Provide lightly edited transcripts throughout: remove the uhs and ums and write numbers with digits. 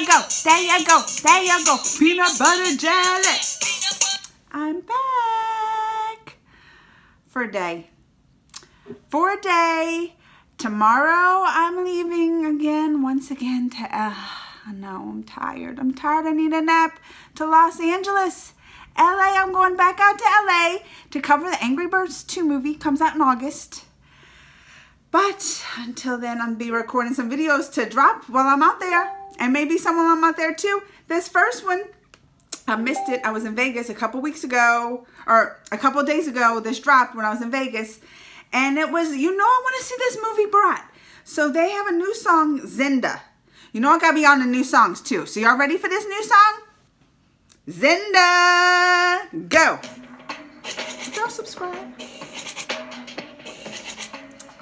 you go, there you go, there you go. Peanut butter jelly. I'm back for a day. For a day. Tomorrow I'm leaving again, once again to, no, I'm tired. I'm tired. I need a nap to Los Angeles. LA, I'm going back out to LA to cover the Angry Birds 2 movie. Comes out in August. But until then, I'm going to be recording some videos to drop while I'm out there. And maybe some while I'm out there too. This first one, I missed it. I was in Vegas a couple weeks ago, or a couple days ago. This dropped when I was in Vegas. And it was, you know, I want to see this movie, Bharat. So they have a new song, Zinda. You know I got to be on the new songs too. So y'all ready for this new song? Zinda, go. Go subscribe.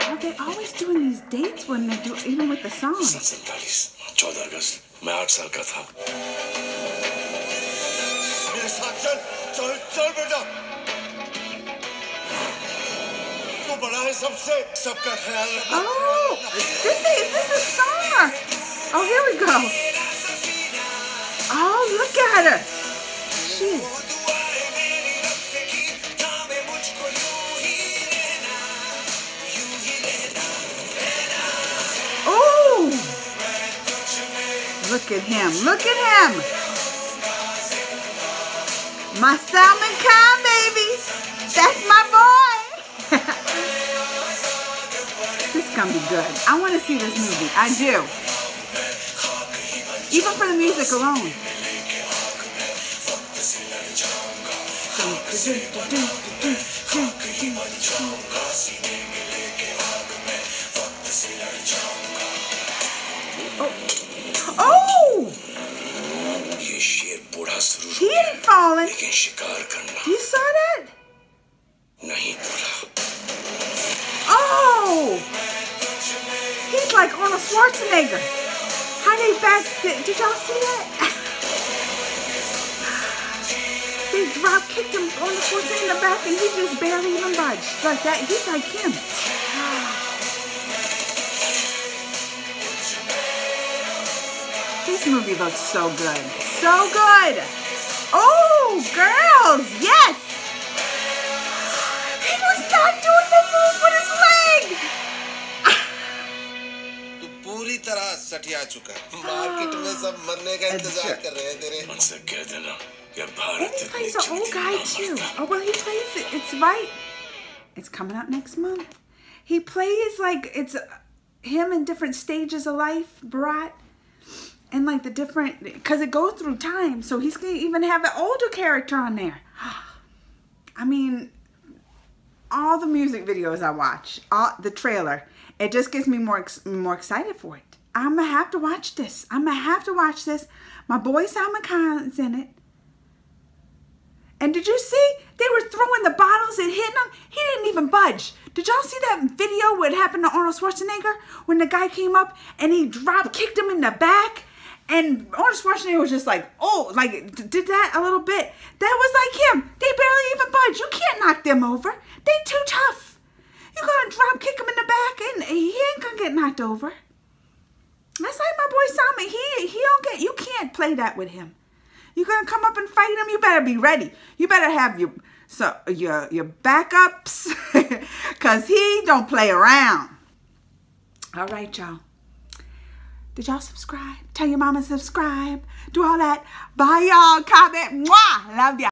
Are they always doing these dates when they do, even with the songs? 14 अगस्त, मैं 8 साल का था. मेरे साथ चल, चल, चल बेटा. तू बड़ा है सबसे, सबका ख्याल रखना. Oh, this is a song. Oh, here we go. Oh, look at her. Jeez. Look at him. Look at him. My Salman Khan, baby. That's my boy. This is going to be good. I want to see this movie. I do. Even for the music alone. Oh. Oh! He ain't falling. You saw that? Oh! He's like Arnold Schwarzenegger. How they back? Did y'all see that? They drop kicked him on the Schwarzenegger in the back, and he just barely even budged. Like that, he's like him. This movie looks so good. So good. Oh, girls, yes. He was not doing the move with his leg. तू पूरी तरह सटिया चुका. Market में सब मरने का इंतजार कर रहे हैं तेरे. मुझसे कह देना कि Bharat. He plays an old guy too. Oh well, he plays it. It's right. It's coming out next month. He plays like it's him in different stages of life, Bharat. And like the different, because it goes through time. So he's going to even have the older character on there. I mean, all the music videos I watch, all the trailer, it just gets me more excited for it. I'm going to have to watch this. I'm going to have to watch this. My boy Salman Khan's in it. And did you see? They were throwing the bottles and hitting him. He didn't even budge. Did y'all see that video what happened to Arnold Schwarzenegger? When the guy came up and he kicked him in the back. And Arnold Schwarzenegger was just like, oh, like did that a little bit. That was like him. They barely even budge. You can't knock them over. They too tough. You're going to drop kick him in the back and he ain't going to get knocked over. That's like my boy Salman. He don't get, you can't play that with him. You're going to come up and fight him. You better be ready. You better have your backups because he don't play around. All right, y'all. Did y'all subscribe? Tell your mama subscribe. Do all that. Bye, y'all. Comment. Mwah. Love y'all.